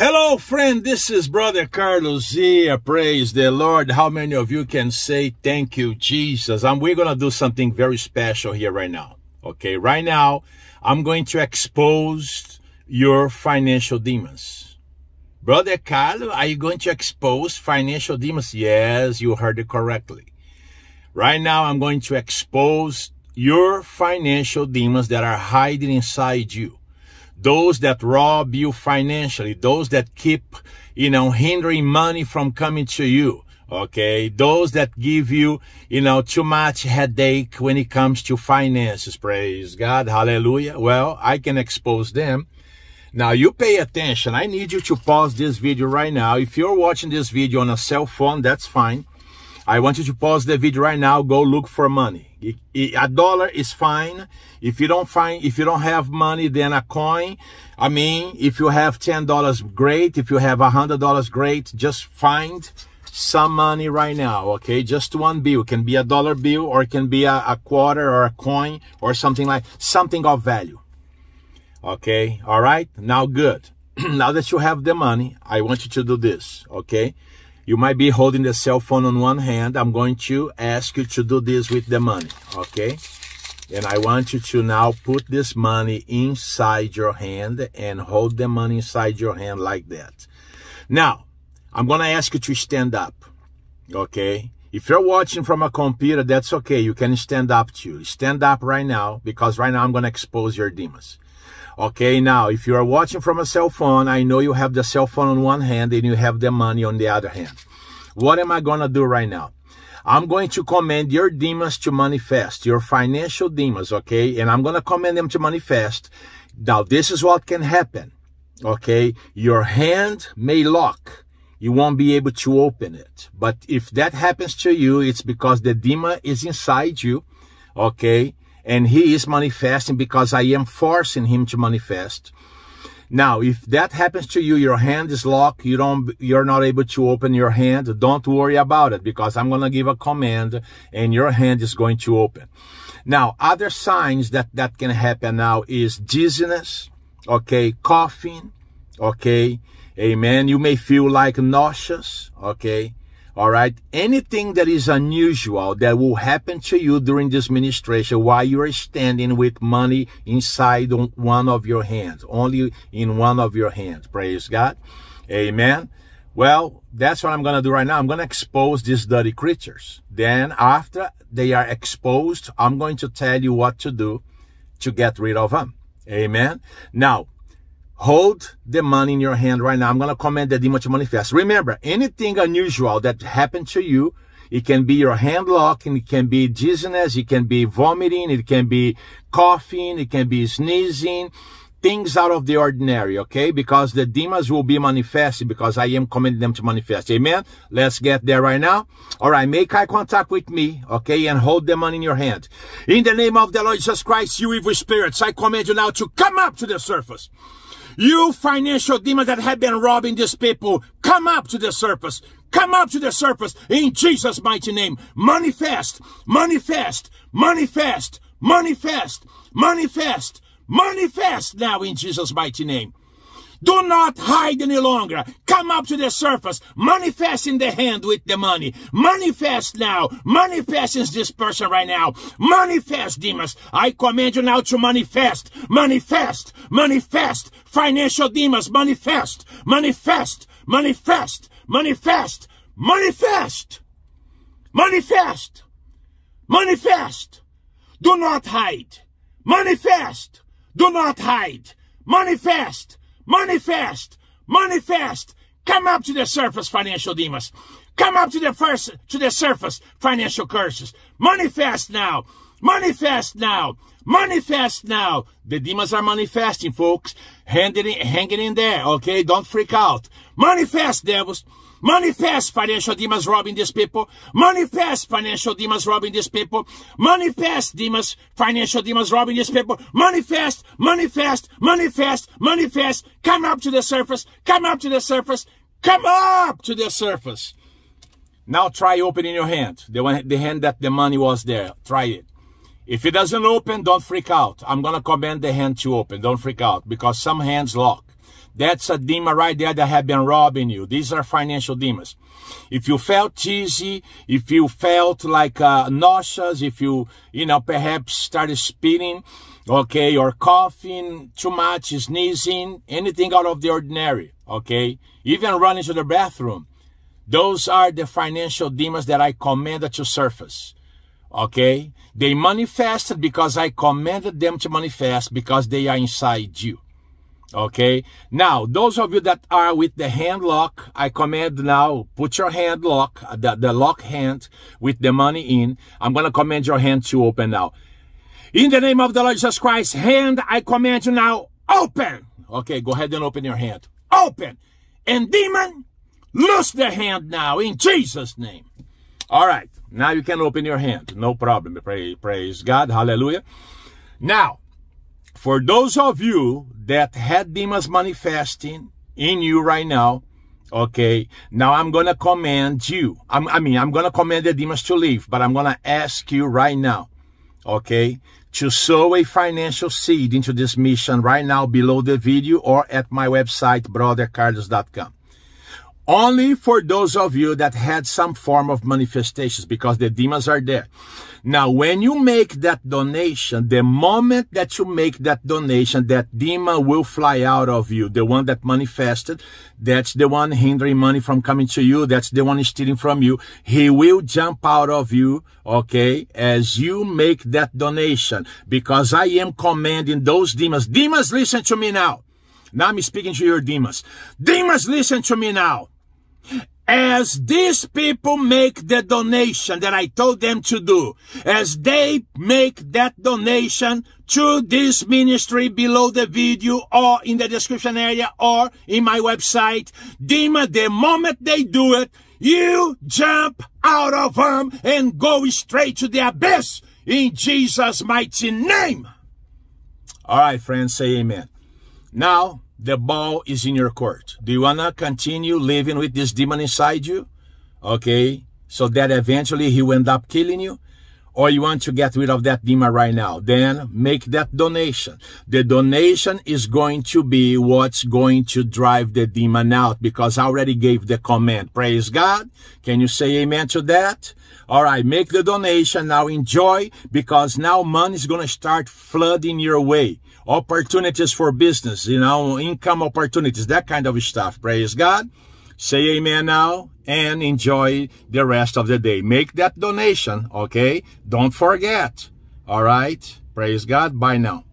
Hello, friend. This is Brother Carlos here. Praise the Lord. How many of you can say thank you, Jesus? And we're going to do something very special here right now. Okay, right now, I'm going to expose your financial demons. Brother Carlos, are you going to expose financial demons? Yes, you heard it correctly. Right now, I'm going to expose your financial demons that are hiding inside you. Those that rob you financially, those that keep, hindering money from coming to you, okay? Those that give you, too much headache when it comes to finances, praise God, hallelujah. Well, I can expose them. Now, you pay attention. I need you to pause this video right now. If you're watching this video on a cell phone, that's fine. I want you to pause the video right now. Go look for money. A dollar is fine. If you don't have money, then a coin. I mean, if you have $10, great. If you have $100, great. Just find some money right now, okay? Just one bill. It can be a dollar bill, or it can be a quarter or a coin or something of value. Okay, all right? Now, good. Now that you have the money, I want you to do this, okay? You might be holding the cell phone on one hand. I'm going to ask you to do this with the money, okay? And I want you to now put this money inside your hand and hold the money inside your hand like that. Now, I'm going to ask you to stand up, okay? If you're watching from a computer, that's okay. You can stand up too. Stand up right now, because right now I'm going to expose your demons. Okay, now, if you are watching from a cell phone, I know you have the cell phone on one hand and you have the money on the other hand. What am I going to do right now? I'm going to command your demons to manifest, your financial demons, okay? And I'm going to command them to manifest. Now, this is what can happen, okay? Your hand may lock. You won't be able to open it. But if that happens to you, it's because the demon is inside you, okay? And he is manifesting because I am forcing him to manifest. Now, if that happens to you, your hand is locked, you're not able to open your hand, don't worry about it, because I'm going to give a command and your hand is going to open. Now, other signs that can happen now is dizziness, okay, coughing, okay, amen. You may feel like nauseous, okay. All right. Anything that is unusual that will happen to you during this ministration while you are standing with money inside one of your hands, only in one of your hands. Praise God. Amen. Well, that's what I'm going to do right now. I'm going to expose these dirty creatures. Then after they are exposed, I'm going to tell you what to do to get rid of them. Amen. Now, hold the money in your hand right now. I'm going to command the demon to manifest. Remember, anything unusual that happened to you, it can be your hand locking, it can be dizziness, it can be vomiting, it can be coughing, it can be sneezing, things out of the ordinary, okay? Because the demons will be manifested, because I am commanding them to manifest. Amen? Let's get there right now. All right, make eye contact with me, okay? And hold the money in your hand. In the name of the Lord Jesus Christ, you evil spirits, I command you now to come up to the surface. You financial demons that have been robbing these people, come up to the surface. Come up to the surface in Jesus' mighty name. Manifest, manifest, manifest, manifest, manifest, manifest now in Jesus' mighty name. Do not hide any longer. Come up to the surface. Manifest in the hand with the money. Manifest now. Manifest in this person right now. Manifest, demons. I command you now to manifest. Manifest. Manifest. Financial demons. Manifest. Manifest. Manifest. Manifest. Manifest. Manifest. Manifest. Do not hide. Manifest. Do not hide. Manifest. Manifest, manifest, come up to the surface, financial demons. Come up to the surface, financial curses. Manifest now, manifest now, manifest now. The demons are manifesting, folks. Hang it in there, okay? Don't freak out. Manifest, devils. Manifest, financial demons robbing these people. Manifest, financial demons robbing these people. Manifest, demons, financial demons robbing these people. Manifest, manifest, manifest, manifest. Come up to the surface. Come up to the surface. Come up to the surface. Now try opening your hand. The hand that the money was there. Try it. If it doesn't open, don't freak out. I'm going to command the hand to open. Don't freak out, because some hands lock. That's a demon right there that have been robbing you. These are financial demons. If you felt dizzy, if you felt like nauseous, if you perhaps started spitting, okay, or coughing too much, sneezing, anything out of the ordinary, okay, even running to the bathroom, those are the financial demons that I commanded to surface. Okay, they manifested because I commanded them to manifest, because they are inside you. Okay, now those of you that are with the hand lock, I command now, put your hand lock, the lock hand with the money in. I'm going to command your hand to open now. In the name of the Lord Jesus Christ, hand, I command you now, open. Okay, go ahead and open your hand. Open. And demon, loose the hand now in Jesus' name. All right, now you can open your hand. No problem. Praise God. Hallelujah. Now, for those of you that had demons manifesting in you right now, okay, now I'm going to command you. I'm going to command the demons to leave, but I'm going to ask you right now, okay, to sow a financial seed into this mission right now below the video or at my website, brothercarlos.com. Only for those of you that had some form of manifestations, because the demons are there. Now, when you make that donation, the moment that you make that donation, that demon will fly out of you. The one that manifested, that's the one hindering money from coming to you. That's the one stealing from you. He will jump out of you, okay, as you make that donation, because I am commanding those demons. Demons, listen to me now. Now I'm speaking to your demons. Demons, listen to me now. As these people make the donation that I told them to do, as they make that donation to this ministry below the video or in the description area or in my website, demon, the moment they do it, you jump out of them and go straight to the abyss in Jesus' mighty name. All right, friends, say amen. Now, the ball is in your court. Do you want to continue living with this demon inside you? Okay, so that eventually he will end up killing you? Or you want to get rid of that demon right now? Then make that donation. The donation is going to be what's going to drive the demon out, because I already gave the command. Praise God. Can you say amen to that? All right, make the donation. Now enjoy, because now money is going to start flooding your way. Opportunities for business, you know, income opportunities, that kind of stuff. Praise God. Say amen now and enjoy the rest of the day. Make that donation, okay? Don't forget. All right. Praise God. Bye now.